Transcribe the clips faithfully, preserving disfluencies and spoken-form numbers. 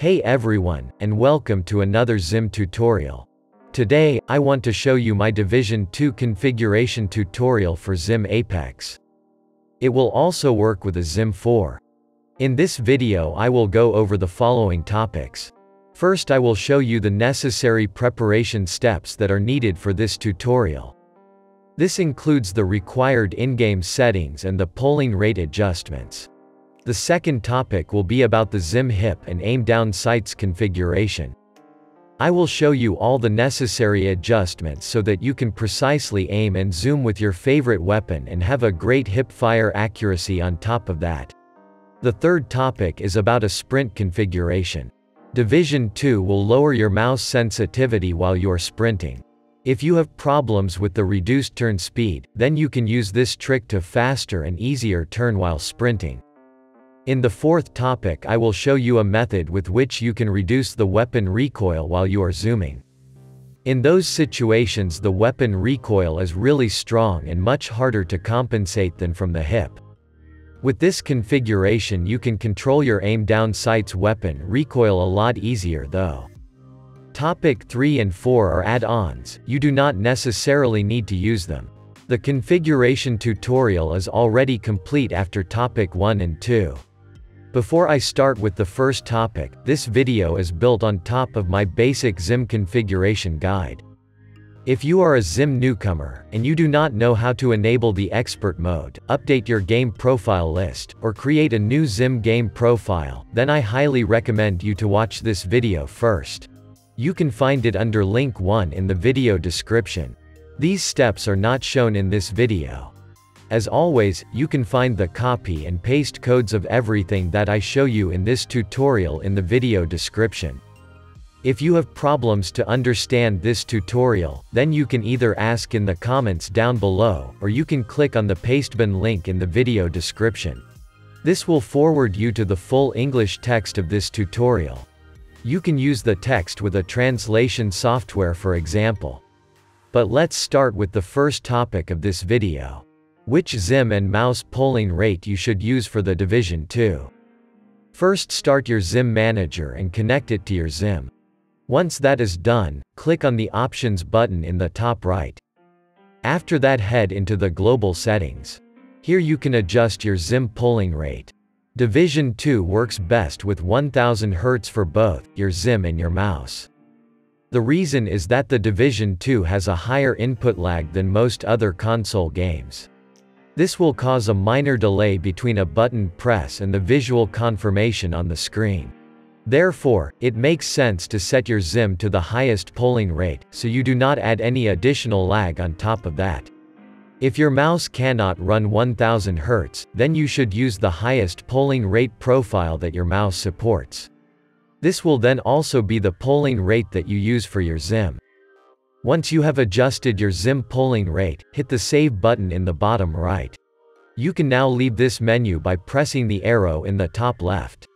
Hey everyone, and welcome to another X I M tutorial. Today, I want to show you my Division two configuration tutorial for X I M Apex. It will also work with a X I M four. In this video I will go over the following topics. First I will show you the necessary preparation steps that are needed for this tutorial. This includes the required in-game settings and the polling rate adjustments. The second topic will be about the X I M hip and aim down sights configuration. I will show you all the necessary adjustments so that you can precisely aim and zoom with your favorite weapon and have a great hip fire accuracy on top of that. The third topic is about a sprint configuration. Division two will lower your mouse sensitivity while you're sprinting. If you have problems with the reduced turn speed, then you can use this trick to faster and easier turn while sprinting. In the fourth topic I will show you a method with which you can reduce the weapon recoil while you are zooming. In those situations the weapon recoil is really strong and much harder to compensate than from the hip. With this configuration you can control your aim down sight's weapon recoil a lot easier though. Topic three and four are add-ons, you do not necessarily need to use them. The configuration tutorial is already complete after topic one and two. Before I start with the first topic, this video is built on top of my basic X I M configuration guide. If you are a X I M newcomer, and you do not know how to enable the expert mode, update your game profile list, or create a new X I M game profile, then I highly recommend you to watch this video first. You can find it under link one in the video description. These steps are not shown in this video. As always, you can find the copy and paste codes of everything that I show you in this tutorial in the video description. If you have problems to understand this tutorial, then you can either ask in the comments down below, or you can click on the Pastebin link in the video description. This will forward you to the full English text of this tutorial. You can use the text with a translation software for example. But let's start with the first topic of this video. Which X I M and mouse polling rate you should use for the Division two. First start your X I M manager and connect it to your X I M. Once that is done, click on the options button in the top right. After that head into the global settings. Here you can adjust your X I M polling rate. Division two works best with one thousand hertz for both your X I M and your mouse. The reason is that the Division two has a higher input lag than most other console games. This will cause a minor delay between a button press and the visual confirmation on the screen. Therefore, it makes sense to set your X I M to the highest polling rate, so you do not add any additional lag on top of that. If your mouse cannot run one thousand hertz, then you should use the highest polling rate profile that your mouse supports. This will then also be the polling rate that you use for your X I M. Once you have adjusted your X I M polling rate, hit the save button in the bottom right. You can now leave this menu by pressing the arrow in the top left.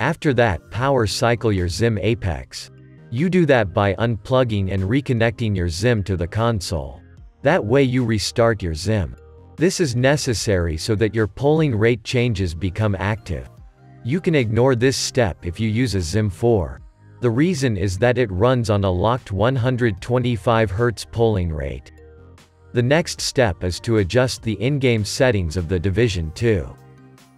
After that, power cycle your X I M Apex. You do that by unplugging and reconnecting your X I M to the console. That way you restart your X I M. This is necessary so that your polling rate changes become active. You can ignore this step if you use a X I M four. The reason is that it runs on a locked one hundred twenty-five hertz polling rate. The next step is to adjust the in-game settings of the Division two.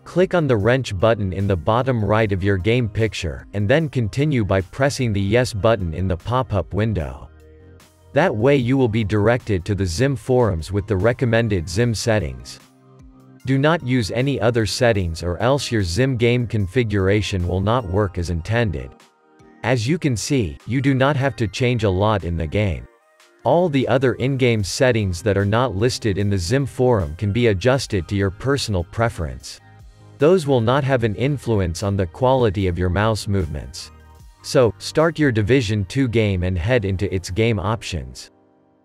Click on the wrench button in the bottom right of your game picture, and then continue by pressing the yes button in the pop-up window. That way you will be directed to the X I M forums with the recommended X I M settings. Do not use any other settings or else your X I M game configuration will not work as intended. As you can see, you do not have to change a lot in the game. All the other in-game settings that are not listed in the X I M forum can be adjusted to your personal preference. Those will not have an influence on the quality of your mouse movements. So, start your Division two game and head into its game options.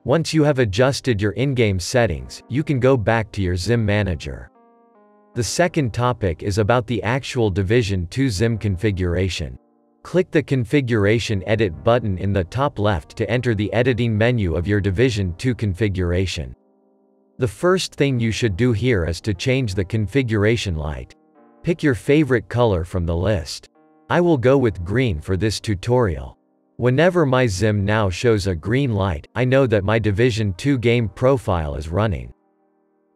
Once you have adjusted your in-game settings, you can go back to your X I M manager. The second topic is about the actual Division two X I M configuration. Click the configuration edit button in the top left to enter the editing menu of your Division two configuration. The first thing you should do here is to change the configuration light. Pick your favorite color from the list. I will go with green for this tutorial. Whenever my X I M now shows a green light, I know that my Division two game profile is running.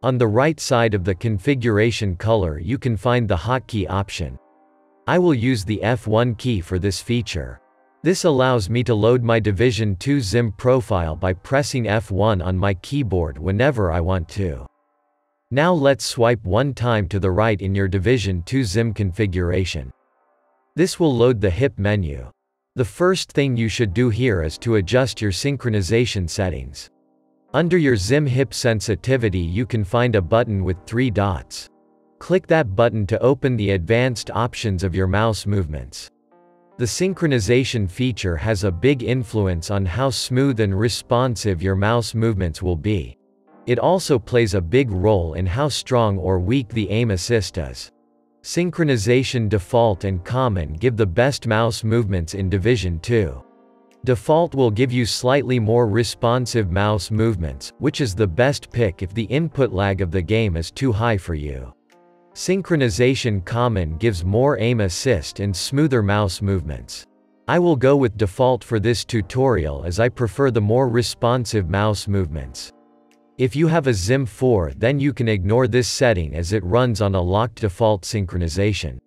On the right side of the configuration color you can find the hotkey option. I will use the F one key for this feature. This allows me to load my Division two X I M profile by pressing F one on my keyboard whenever I want to. Now let's swipe one time to the right in your Division two X I M configuration. This will load the H I P menu. The first thing you should do here is to adjust your synchronization settings. Under your X I M H I P sensitivity you can find a button with three dots. Click that button to open the advanced options of your mouse movements. The synchronization feature has a big influence on how smooth and responsive your mouse movements will be. It also plays a big role in how strong or weak the aim assist is. Synchronization default and common give the best mouse movements in Division two. Default will give you slightly more responsive mouse movements, which is the best pick if the input lag of the game is too high for you. Synchronization common gives more aim assist and smoother mouse movements. I will go with default for this tutorial as I prefer the more responsive mouse movements. If you have a X I M four then you can ignore this setting as it runs on a locked default synchronization.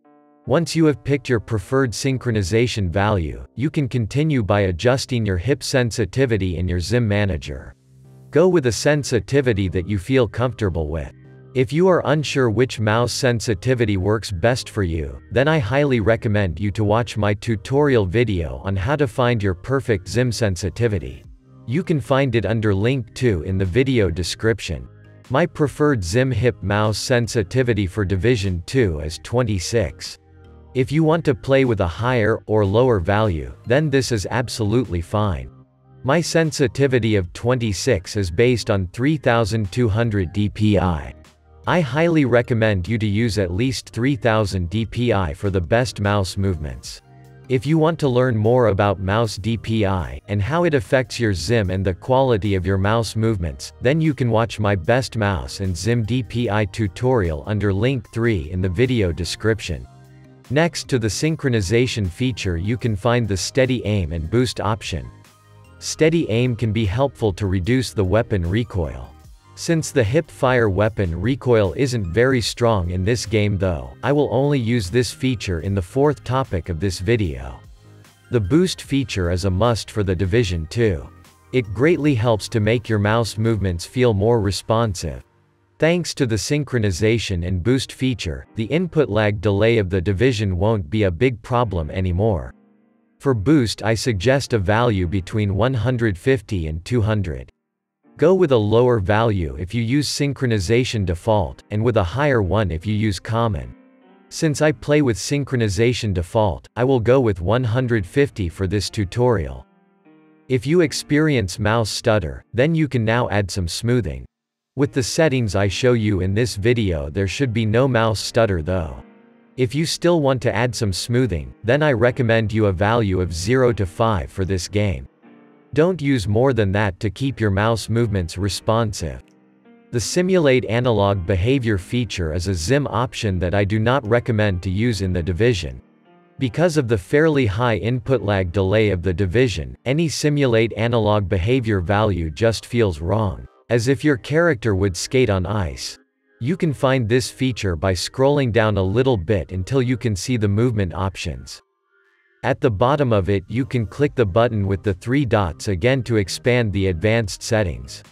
Once you have picked your preferred synchronization value, you can continue by adjusting your H I P sensitivity in your X I M manager. Go with a sensitivity that you feel comfortable with. If you are unsure which mouse sensitivity works best for you, then I highly recommend you to watch my tutorial video on how to find your perfect X I M sensitivity. You can find it under link two in the video description. My preferred X I M H I P mouse sensitivity for Division two is twenty-six. If you want to play with a higher or lower value, then this is absolutely fine. My sensitivity of twenty-six is based on three thousand two hundred D P I. I highly recommend you to use at least three thousand D P I for the best mouse movements. If you want to learn more about mouse D P I, and how it affects your X I M and the quality of your mouse movements, then you can watch my best mouse and X I M D P I tutorial under link three in the video description. Next to the synchronization feature you can find the steady aim and boost option. Steady aim can be helpful to reduce the weapon recoil. Since the H I P fire weapon recoil isn't very strong in this game though, I will only use this feature in the fourth topic of this video. The boost feature is a must for the Division two. It greatly helps to make your mouse movements feel more responsive. Thanks to the synchronization and boost feature, the input lag delay of the Division won't be a big problem anymore. For boost I suggest a value between one hundred fifty and two hundred. Go with a lower value if you use synchronization default, and with a higher one if you use common. Since I play with synchronization default, I will go with one hundred fifty for this tutorial. If you experience mouse stutter, then you can now add some smoothing. With the settings I show you in this video there should be no mouse stutter though. If you still want to add some smoothing, then I recommend you a value of zero to five for this game. Don't use more than that to keep your mouse movements responsive. The Simulate Analog Behavior feature is a X I M option that I do not recommend to use in the Division. Because of the fairly high input lag delay of the Division, any Simulate Analog Behavior value just feels wrong, as if your character would skate on ice. You can find this feature by scrolling down a little bit until you can see the movement options. At the bottom of it you can click the button with the three dots again to expand the advanced settings.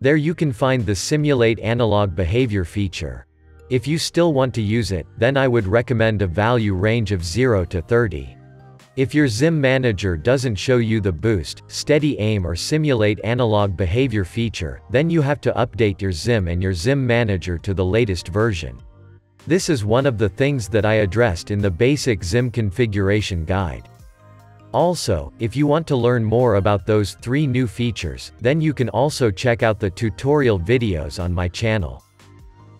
There you can find the Simulate Analog Behavior feature. If you still want to use it, then I would recommend a value range of zero to thirty. If your X I M manager doesn't show you the boost, steady aim or Simulate Analog Behavior feature, then you have to update your X I M and your X I M manager to the latest version. This is one of the things that I addressed in the basic X I M configuration guide. Also, if you want to learn more about those three new features, then you can also check out the tutorial videos on my channel.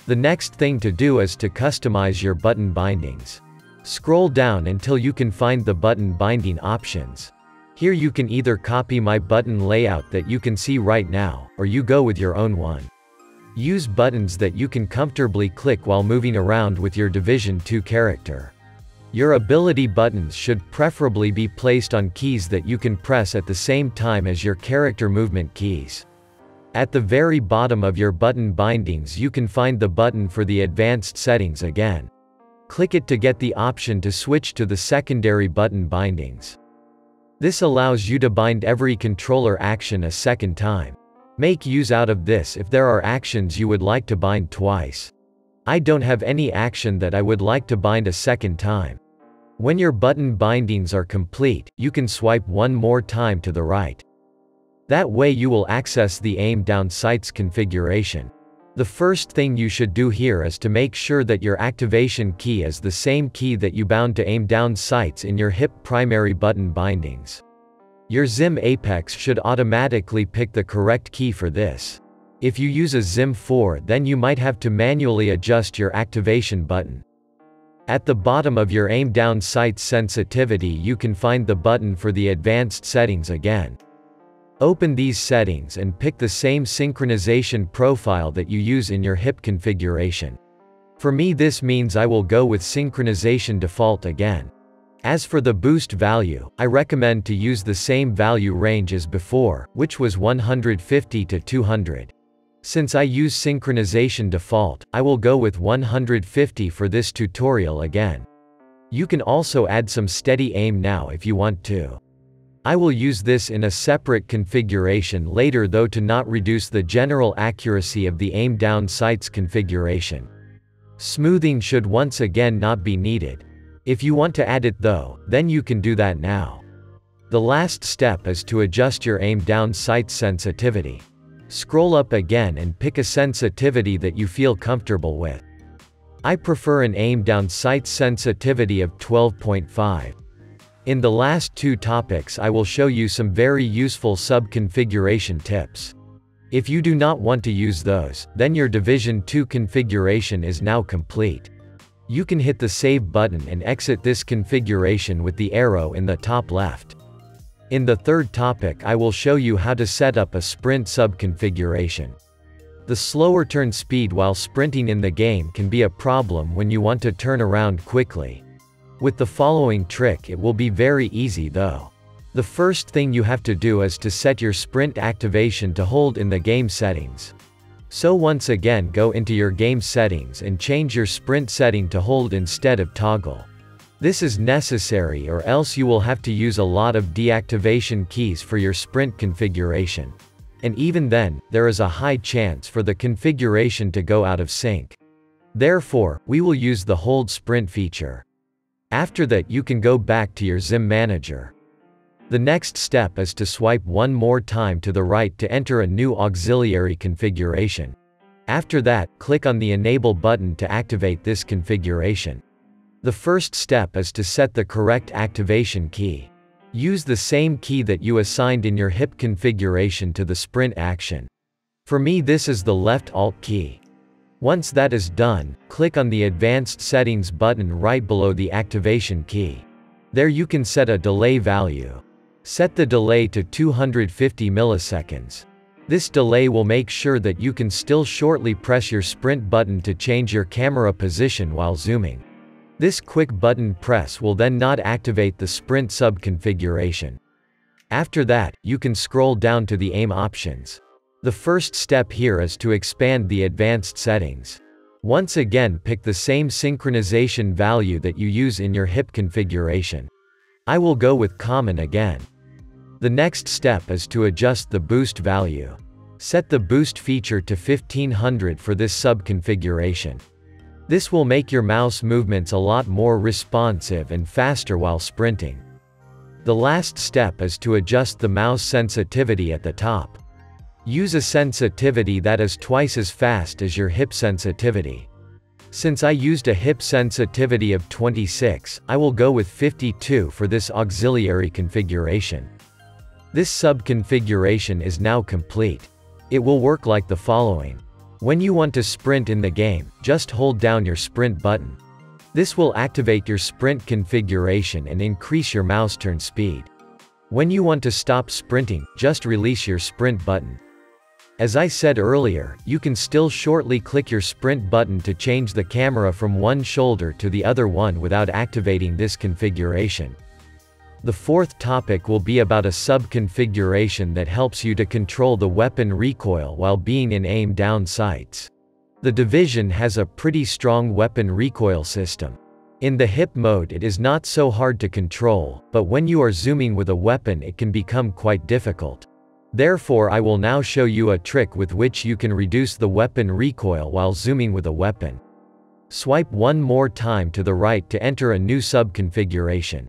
The next thing to do is to customize your button bindings. Scroll down until you can find the button binding options. Here you can either copy my button layout that you can see right now, or you go with your own one. Use buttons that you can comfortably click while moving around with your Division two character. Your ability buttons should preferably be placed on keys that you can press at the same time as your character movement keys. At the very bottom of your button bindings you can find the button for the advanced settings again. Click it to get the option to switch to the secondary button bindings. This allows you to bind every controller action a second time. Make use out of this if there are actions you would like to bind twice. I don't have any action that I would like to bind a second time. When your button bindings are complete, you can swipe one more time to the right. That way you will access the aim down sights configuration. The first thing you should do here is to make sure that your activation key is the same key that you bound to aim down sights in your H I P primary button bindings. Your X I M Apex should automatically pick the correct key for this. If you use a X I M four, then you might have to manually adjust your activation button. At the bottom of your aim down sights sensitivity you can find the button for the advanced settings again. Open these settings and pick the same synchronization profile that you use in your H I P configuration. For me this means I will go with synchronization default again. As for the boost value, I recommend to use the same value range as before, which was one hundred fifty to two hundred. Since I use synchronization default, I will go with one hundred fifty for this tutorial again. You can also add some steady aim now if you want to. I will use this in a separate configuration later though to not reduce the general accuracy of the aim down sights configuration. Smoothing should once again not be needed. If you want to add it though, then you can do that now. The last step is to adjust your aim down sights sensitivity. Scroll up again and pick a sensitivity that you feel comfortable with. I prefer an aim down sights sensitivity of twelve point five. In the last two topics I will show you some very useful sub-configuration tips. If you do not want to use those, then your Division two configuration is now complete. You can hit the save button and exit this configuration with the arrow in the top left. In the third topic I will show you how to set up a sprint sub-configuration. The slower turn speed while sprinting in the game can be a problem when you want to turn around quickly. With the following trick it will be very easy though. The first thing you have to do is to set your sprint activation to hold in the game settings. So once again go into your game settings and change your sprint setting to hold instead of toggle. This is necessary or else you will have to use a lot of deactivation keys for your sprint configuration. And even then, there is a high chance for the configuration to go out of sync. Therefore, we will use the hold sprint feature. After that you can go back to your X I M manager. The next step is to swipe one more time to the right to enter a new auxiliary configuration. After that, click on the enable button to activate this configuration. The first step is to set the correct activation key. Use the same key that you assigned in your H I P configuration to the sprint action. For me this is the left alt key. Once that is done, click on the Advanced Settings button right below the activation key. There you can set a delay value. Set the delay to two hundred fifty milliseconds. This delay will make sure that you can still shortly press your sprint button to change your camera position while zooming. This quick button press will then not activate the sprint sub-configuration. After that, you can scroll down to the aim options. The first step here is to expand the advanced settings. Once again pick the same synchronization value that you use in your H I P configuration. I will go with common again. The next step is to adjust the boost value. Set the boost feature to fifteen hundred for this sub-configuration. This will make your mouse movements a lot more responsive and faster while sprinting. The last step is to adjust the mouse sensitivity at the top. Use a sensitivity that is twice as fast as your H I P sensitivity. Since I used a H I P sensitivity of twenty-six, I will go with fifty-two for this auxiliary configuration. This sub-configuration is now complete. It will work like the following. When you want to sprint in the game, just hold down your sprint button. This will activate your sprint configuration and increase your mouse turn speed. When you want to stop sprinting, just release your sprint button. As I said earlier, you can still shortly click your sprint button to change the camera from one shoulder to the other one without activating this configuration. The fourth topic will be about a sub-configuration that helps you to control the weapon recoil while being in aim down sights. The Division has a pretty strong weapon recoil system. In the hip mode it is not so hard to control, but when you are zooming with a weapon it can become quite difficult. Therefore I will now show you a trick with which you can reduce the weapon recoil while zooming with a weapon. Swipe one more time to the right to enter a new sub-configuration.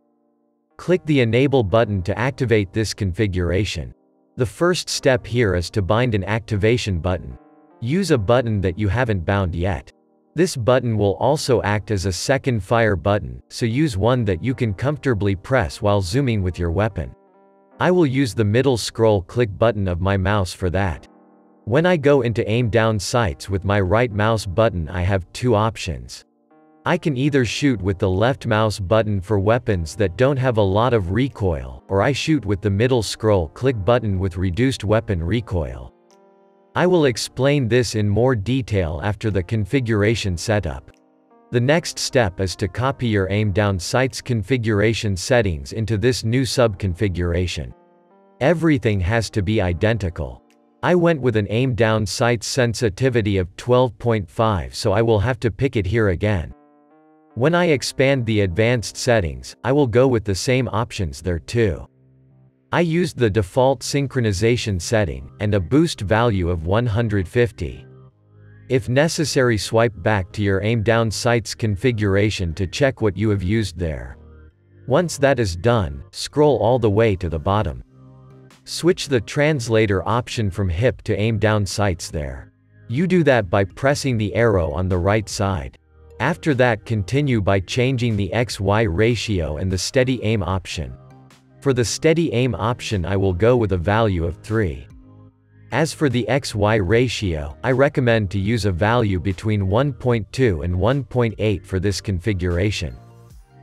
Click the Enable button to activate this configuration. The first step here is to bind an activation button. Use a button that you haven't bound yet. This button will also act as a second fire button, so use one that you can comfortably press while zooming with your weapon. I will use the middle scroll click button of my mouse for that. When I go into aim down sights with my right mouse button I have two options. I can either shoot with the left mouse button for weapons that don't have a lot of recoil, or I shoot with the middle scroll click button with reduced weapon recoil. I will explain this in more detail after the configuration setup. The next step is to copy your aim down sights configuration settings into this new sub-configuration. Everything has to be identical. I went with an aim down sights sensitivity of twelve point five, so I will have to pick it here again. When I expand the advanced settings, I will go with the same options there too. I used the default synchronization setting, and a boost value of one hundred fifty. If necessary, swipe back to your aim down sights configuration to check what you have used there. Once that is done, scroll all the way to the bottom. Switch the translator option from hip to aim down sights there. You do that by pressing the arrow on the right side. After that, continue by changing the X Y ratio and the steady aim option. For the steady aim option I will go with a value of three. As for the X Y ratio, I recommend to use a value between one point two and one point eight for this configuration.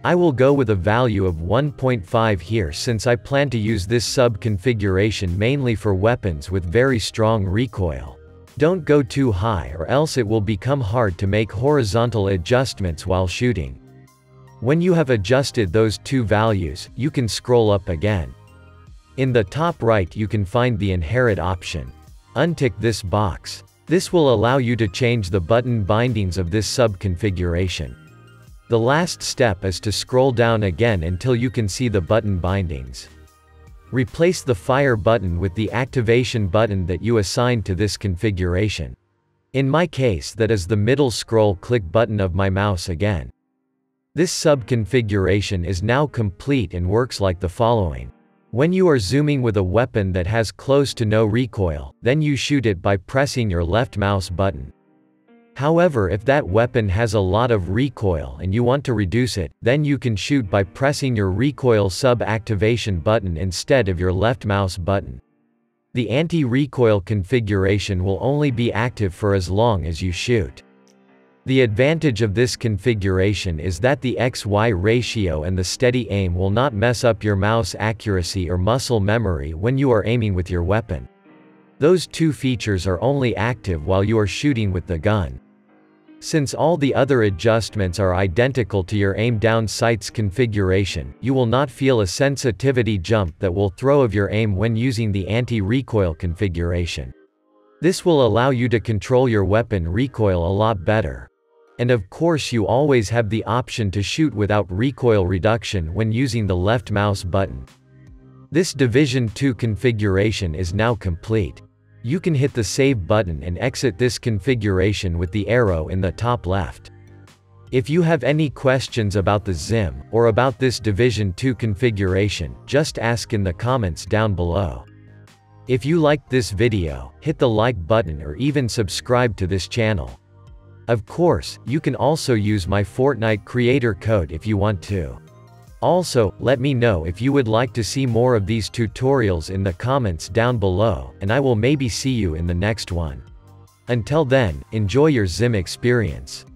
I will go with a value of one point five here since I plan to use this sub-configuration mainly for weapons with very strong recoil. Don't go too high or else it will become hard to make horizontal adjustments while shooting. When you have adjusted those two values, you can scroll up again. In the top right you can find the inherit option. Untick this box. This will allow you to change the button bindings of this sub-configuration. The last step is to scroll down again until you can see the button bindings. Replace the fire button with the activation button that you assigned to this configuration. In my case that is the middle scroll click button of my mouse again. This sub-configuration is now complete and works like the following. When you are zooming with a weapon that has close to no recoil, then you shoot it by pressing your left mouse button. However, if that weapon has a lot of recoil and you want to reduce it, then you can shoot by pressing your recoil sub-activation button instead of your left mouse button. The anti-recoil configuration will only be active for as long as you shoot. The advantage of this configuration is that the X Y ratio and the steady aim will not mess up your mouse accuracy or muscle memory when you are aiming with your weapon. Those two features are only active while you are shooting with the gun. Since all the other adjustments are identical to your aim down sights configuration, you will not feel a sensitivity jump that will throw of your aim when using the anti-recoil configuration. This will allow you to control your weapon recoil a lot better. And of course you always have the option to shoot without recoil reduction when using the left mouse button. This Division two configuration is now complete. You can hit the save button and exit this configuration with the arrow in the top left. If you have any questions about the X I M or about this Division two configuration, just ask in the comments down below. If you liked this video, hit the like button or even subscribe to this channel. Of course, you can also use my Fortnite creator code if you want to. Also, let me know if you would like to see more of these tutorials in the comments down below, and I will maybe see you in the next one. Until then, enjoy your X I M experience.